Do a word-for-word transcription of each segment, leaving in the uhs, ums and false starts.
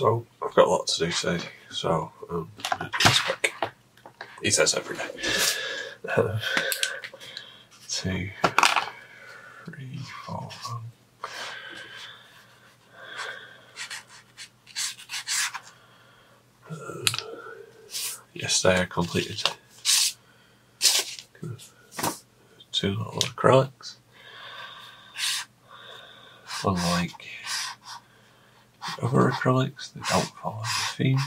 So I've got a lot to do today, so um, I'm going to do this quick. He says every day. Um, two, three, four, one. Um, yesterday I completed two little acrylics. Unlike the other acrylics, they don't follow the theme,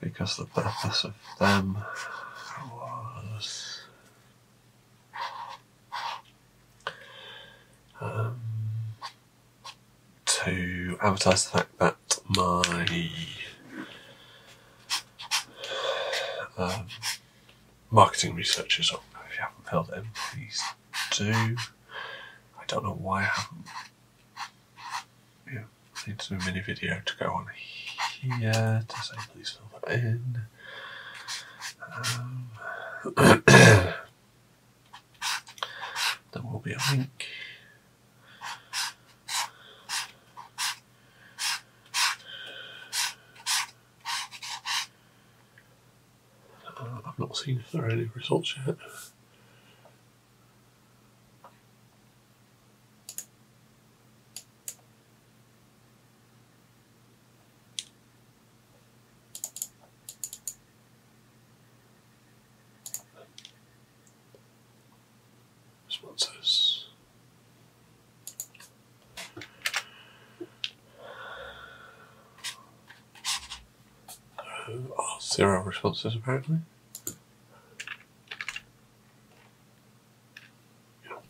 because the purpose of them was um, to advertise the fact that my um, marketing research is up. If you haven't filled it in, please do. I don't know why I haven't. Yeah, I need to do a mini video to go on here to say please fill that in. Um, there will be a link. Uh, I've not seen if there are any results yet. Zero responses apparently. Yeah.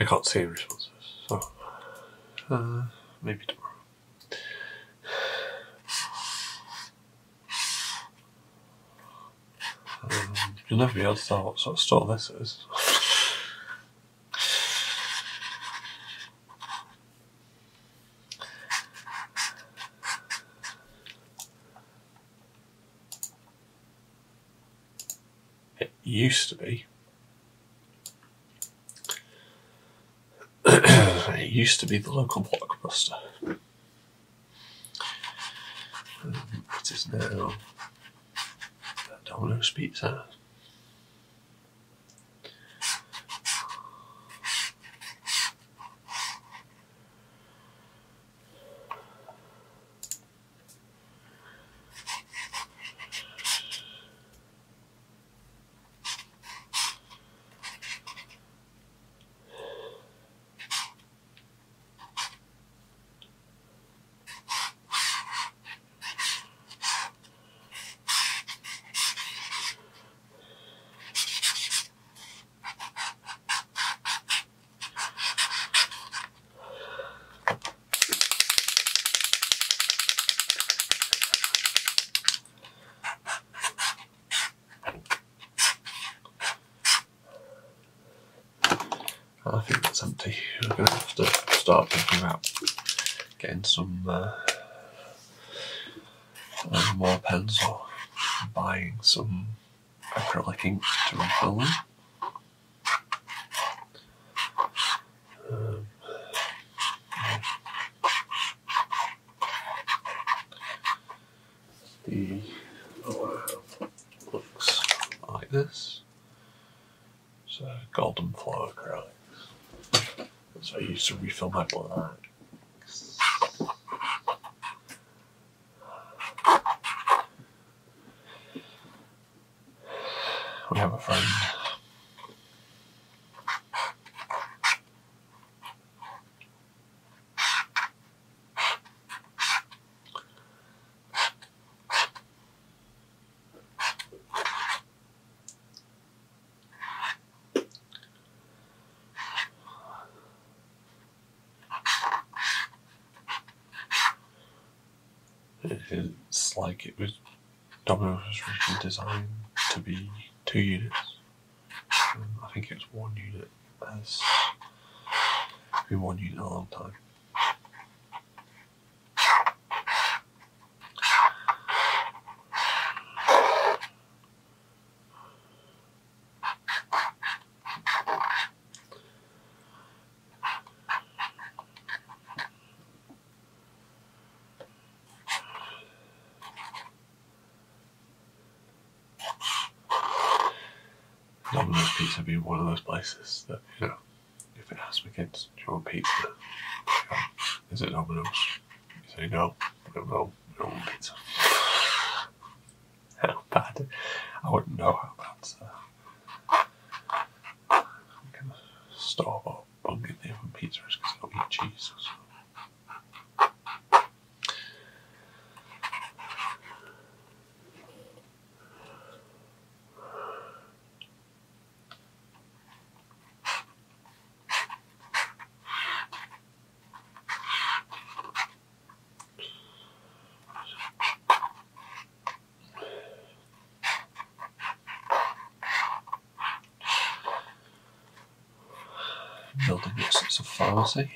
I can't see responses, so uh, maybe tomorrow. Um, you'll never be able to tell what sort of store this is. Used to be it used to be the local Blockbuster, um, it is now Dominoes Pizza. I think that's empty. We're going to have to start thinking about getting some uh, more pens or buying some acrylic ink to refill them. Um, yeah. The oil looks like this. It's a golden flower acrylic. So I used to refill my blacks. We have a friend . It's like it was Domino's original design to be two units. Um, I think it's one unit. It's been one unit a long time. pizza be one of those places that, you know, if it asks me kids, do you want pizza? You know, is it Dominoes? You say no, I don't know, I don't want pizza. How bad? I wouldn't know how bad. So. I'm gonna store bought bung in there for pizza because I don't eat cheese. So. Building all sorts of pharmacy.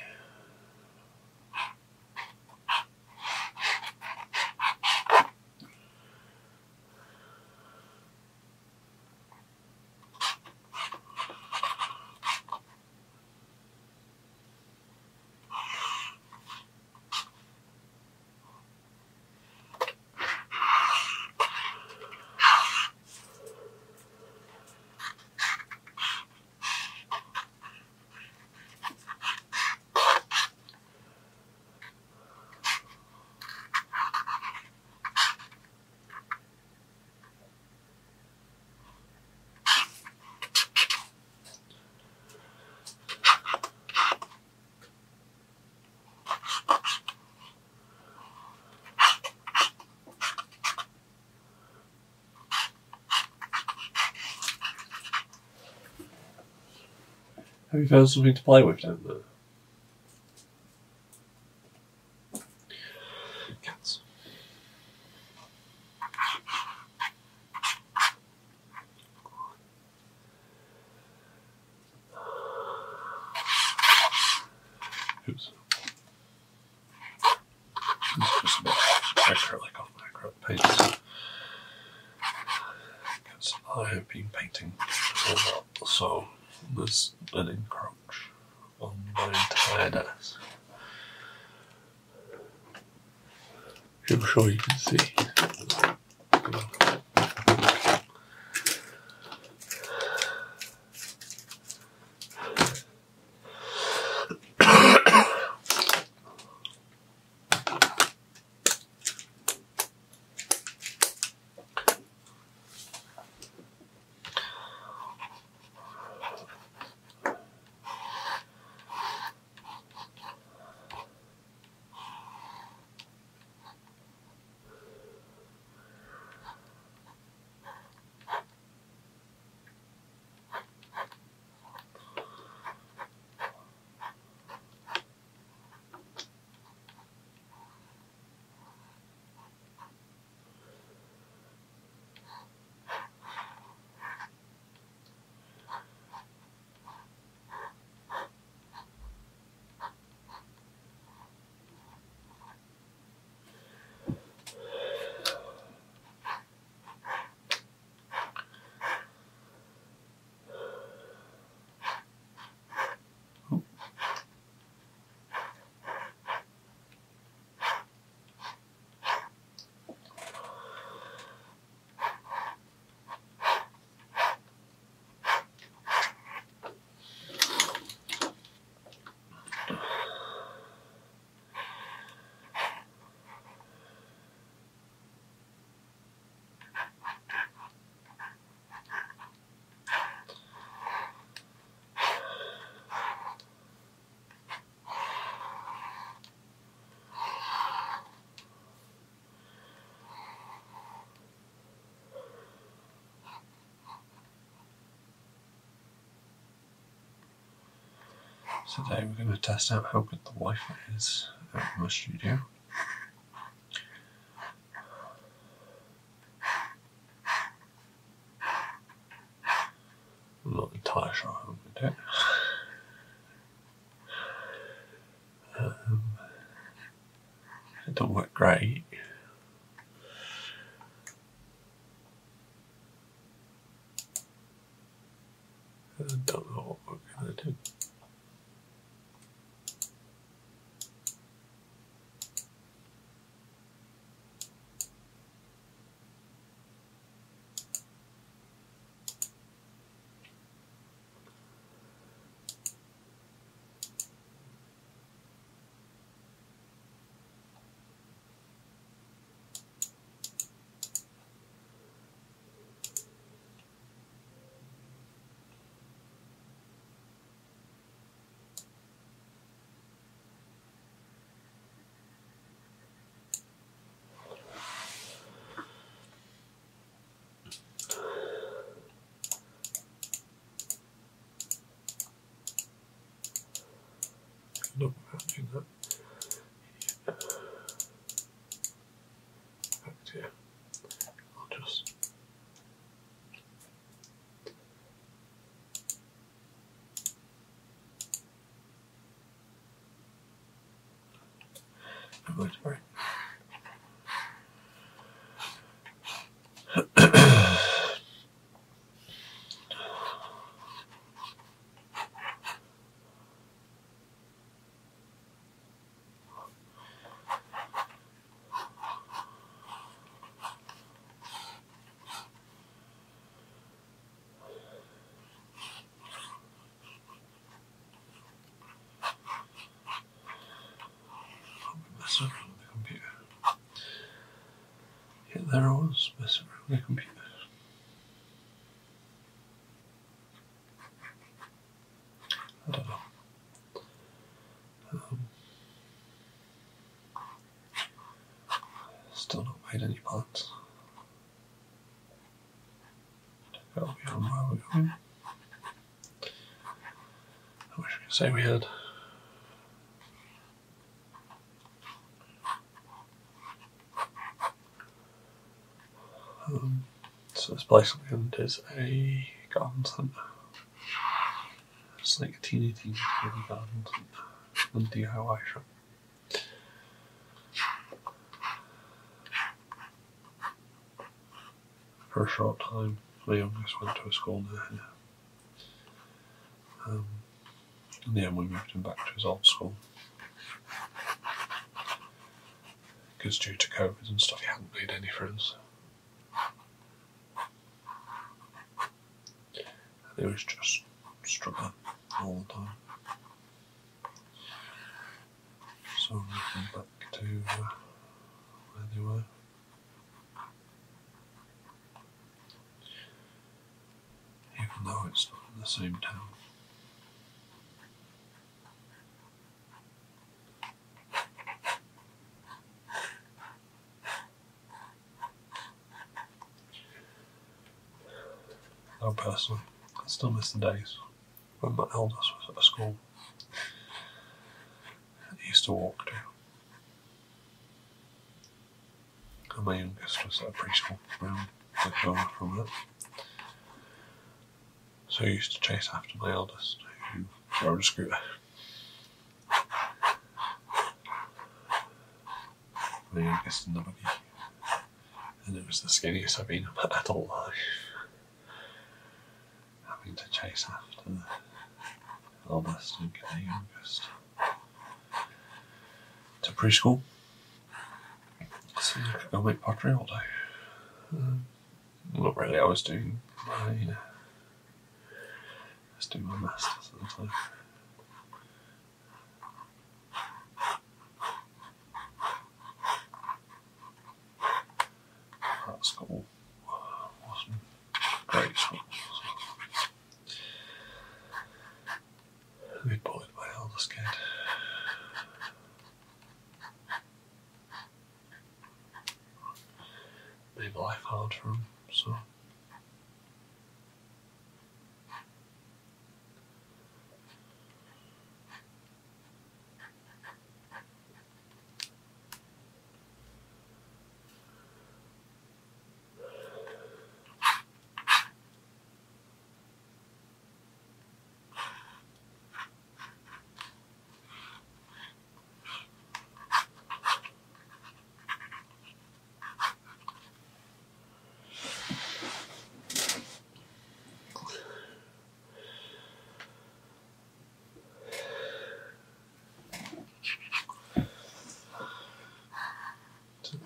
Have you found something to play with down there? Cats. Oops. This is just a bit acrylic off my acrylic paints. Because I have been painting a lot, so there's an encroach on my entire desk. I'm sure you can see. Today we're going to test out how good the Wi-Fi is out in the studio. I'm not entirely sure how I'm going to do it. Um, it don't work great. I don't know what we're going to do. no, can't do that. Yeah. Back to, I'll just I'm going to break. On the computer. Yeah, there I was messing around with the computer. I don't know. Um, still not made any plans. That'll be on where we're going. I wish we could say we had. Um, so this place at the end is a garden centre. It's like a teeny teeny teeny garden centre and D I Y shop. For a short time, the youngest went to a school near here. Um, in the end we moved him back to his old school. Because due to COVID and stuff he hadn't made any friends. It was just struggling all the time. So we went back to uh, where they were. Even though it's not in the same town. No, personally. I still miss the days when my eldest was at school and he used to walk to. And my youngest was at a preschool around the corner from it. So I used to chase after my eldest who rode a scooter. My youngest in the buggy. And it was the skinniest I've been in my adult life. To chase after the eldest and get the youngest to preschool, so I could go make pottery all day. Um, not really. I was doing my, you know, I was doing my masters at the time. That school wasn't great school. We bullied my eldest kid. Made life hard for him, so.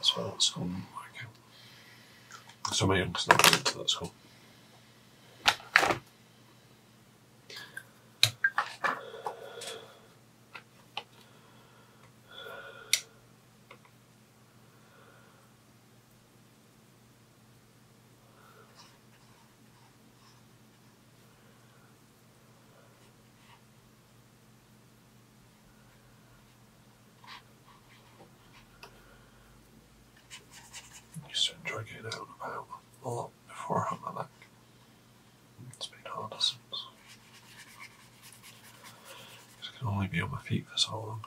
So that school didn't work out. So my youngest never went to that school. Getting out and about a lot before I had my back. peak for so long.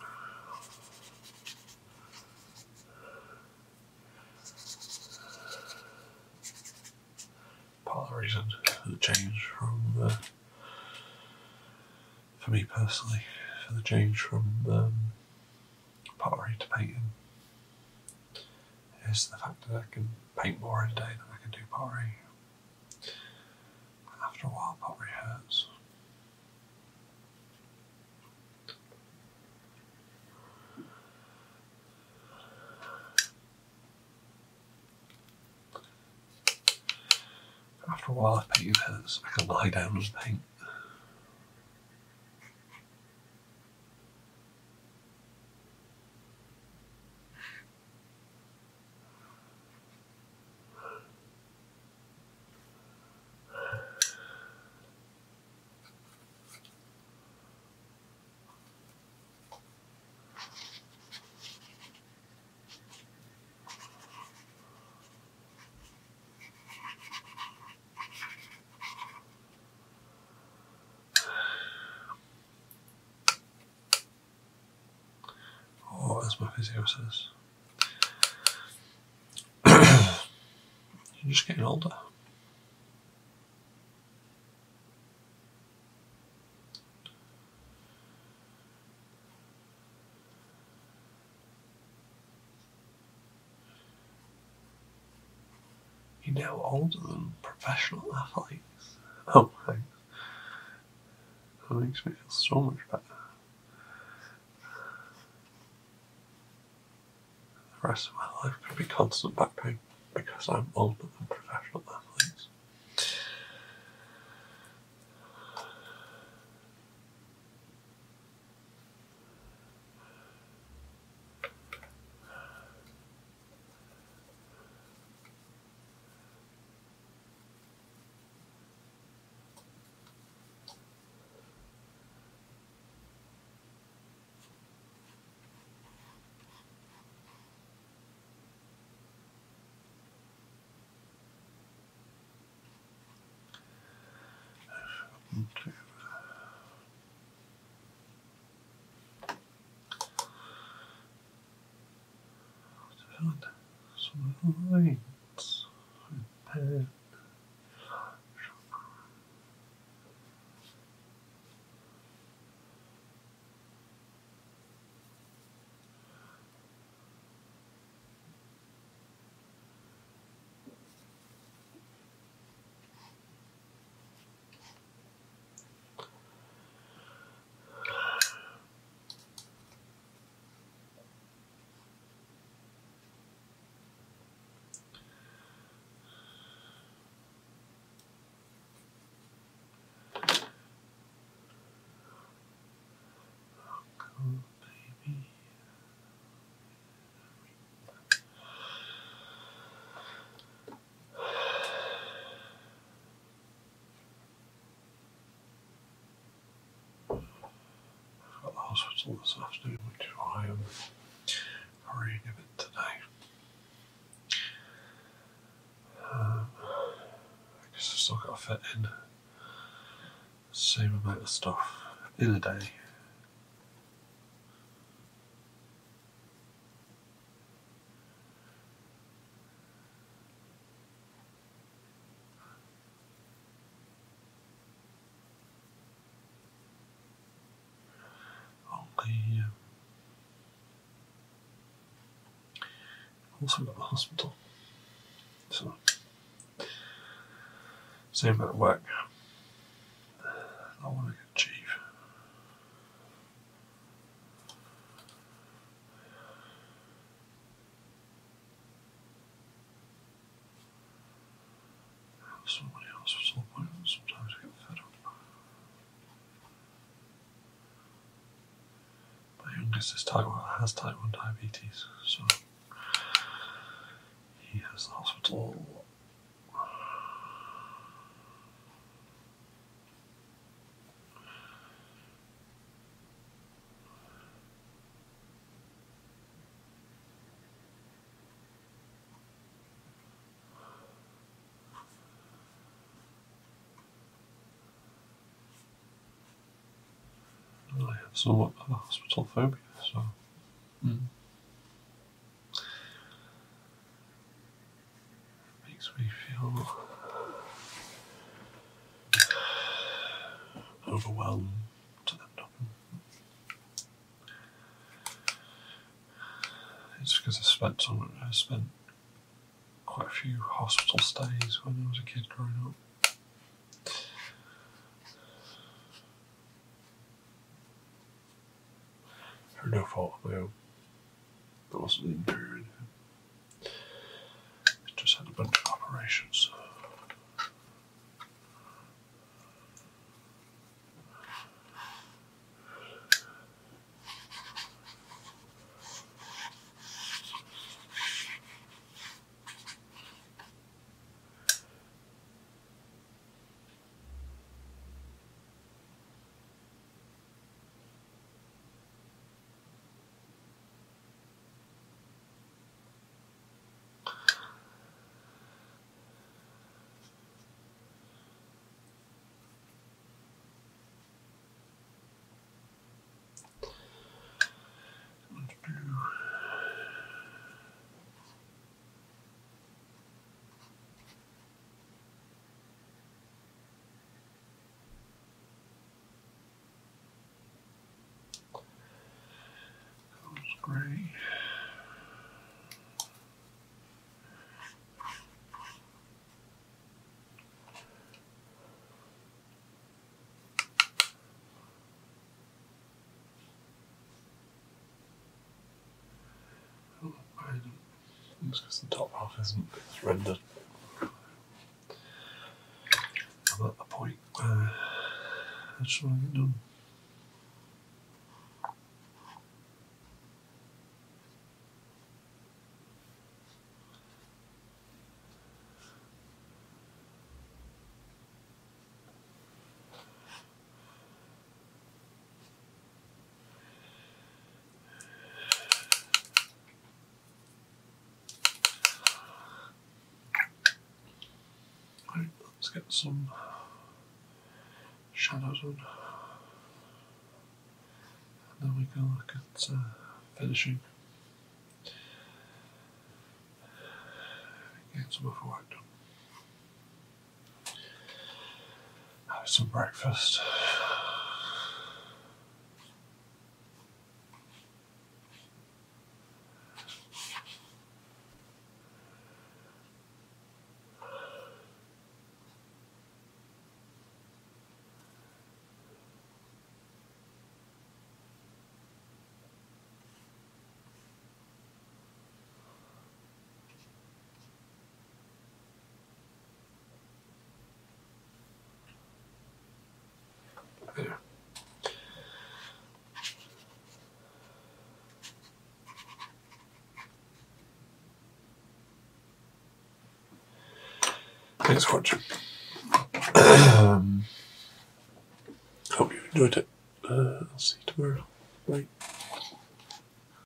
Part of the reason for the change from the, for me personally, for the change from um, pottery to painting is the fact that I can paint more in a day than I can do pottery. And after a while, pottery hurts. After a while, if painting hurts, I can lie down and paint. As my physio says, you're just getting older. You're now older than professional athletes. Oh, thanks. That makes me feel so much better. The rest of my life could be constant back pain because I'm older than professional athletes. Some lines with pen. Hospital this afternoon, which is why I'm hurrying a bit today. Um, I guess I've still got to fit in the same amount of stuff in a day. Also got the hospital, so same amount of work I want to achieve. So many hospital appointments, sometimes I get fed up. My youngest is type one, has type one diabetes, so. He has the hospital. I have somewhat hospital phobia, so mm. makes me feel overwhelmed. It's because I spent some, I spent quite a few hospital stays when I was a kid growing up. No fault of my own. I wasn't injured or anything. I just had a bunch of operations. Gray. Oh, it's because the top half isn't it's rendered. I'm at the point where uh, I just want to get done. Let's get some shadows on, and then we can look at uh, finishing, get some of the work done, have some breakfast. Thanks for watching. um, Hope you enjoyed it. Uh, I'll see you tomorrow. Bye.